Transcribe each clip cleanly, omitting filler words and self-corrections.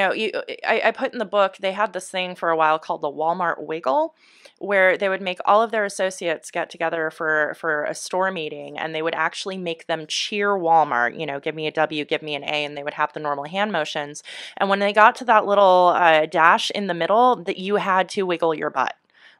you know, I put in the book, they had this thing for a while called the Wal-Mart Wiggle, where they would make all of their associates get together for a store meeting, and they would actually make them cheer Walmart, you know, give me a W, give me an A, and they would have the normal hand motions. And when they got to that little dash in the middle, that you had to wiggle your butt.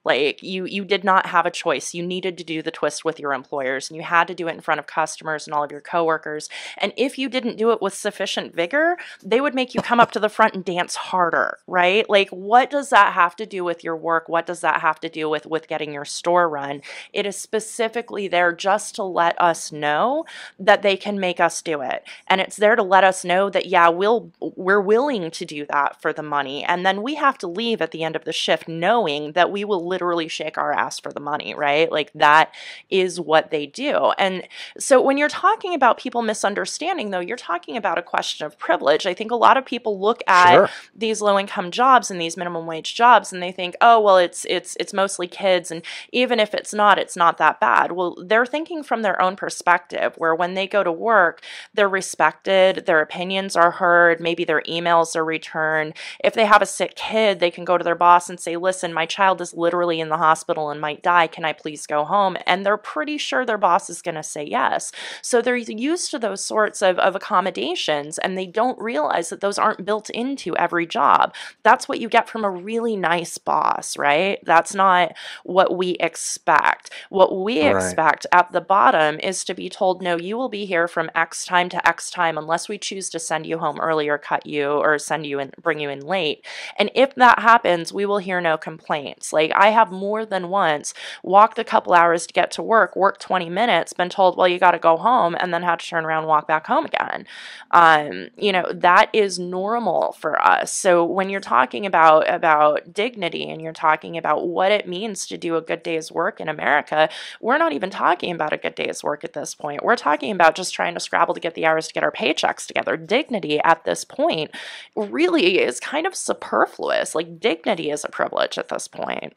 Like, you did not have a choice. You needed to do the twist with your employers, and you had to do it in front of customers and all of your coworkers. And if you didn't do it with sufficient vigor, they would make you come up to the front and dance harder, right? Like, what does that have to do with your work? What does that have to do with getting your store run? It is specifically there just to let us know that they can make us do it. And it's there to let us know that, yeah, we're willing to do that for the money. And then we have to leave at the end of the shift knowing that we will literally shake our ass for the money, right? Like, that is what they do. And so when you're talking about people misunderstanding, though, you're talking about a question of privilege. I think a lot of people look at Sure. these low-income jobs and these minimum wage jobs, and they think, oh, well, it's mostly kids, and even if it's not that bad. Well, they're thinking from their own perspective, where when they go to work, they're respected, their opinions are heard, maybe their emails are returned. If they have a sick kid, they can go to their boss and say, listen, my child is literally in the hospital and might die. Can I please go home? And they're pretty sure their boss is going to say yes. So they're used to those sorts of accommodations, and they don't realize that those aren't built into every job. That's what you get from a really nice boss, right? That's not what we expect. What we All right. expect at the bottom is to be told, no, you will be here from X time to X time unless we choose to send you home early or cut you or send you in, bring you in late. And if that happens, we will hear no complaints. Like, I have more than once walked a couple hours to get to work, worked 20 minutes, been told, well, you got to go home, and then had to turn around and walk back home again. You know, that is normal for us. So when you're talking about dignity, and you're talking about what it means to do a good day's work in America, we're not even talking about a good day's work at this point. We're talking about just trying to scrabble to get the hours to get our paychecks together. Dignity at this point really is kind of superfluous. Like, dignity is a privilege at this point.